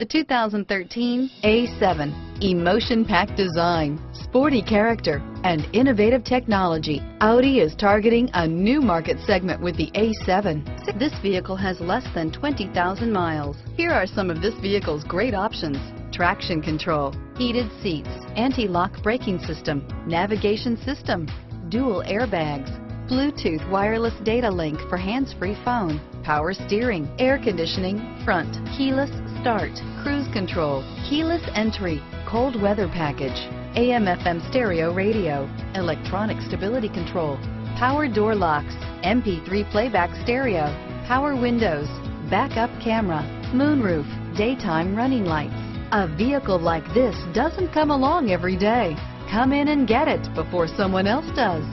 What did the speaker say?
The 2013 A7. Emotion-packed design, sporty character, and innovative technology. Audi is targeting a new market segment with the A7. This vehicle has less than 20,000 miles. Here are some of this vehicle's great options. Traction control, heated seats, anti-lock braking system, navigation system, dual airbags, Bluetooth wireless data link for hands-free phone, power steering, air conditioning, front, keyless start, cruise control, keyless entry, cold weather package, AM/FM stereo radio, electronic stability control, power door locks, MP3 playback stereo, power windows, backup camera, moonroof, daytime running lights. A vehicle like this doesn't come along every day. Come in and get it before someone else does.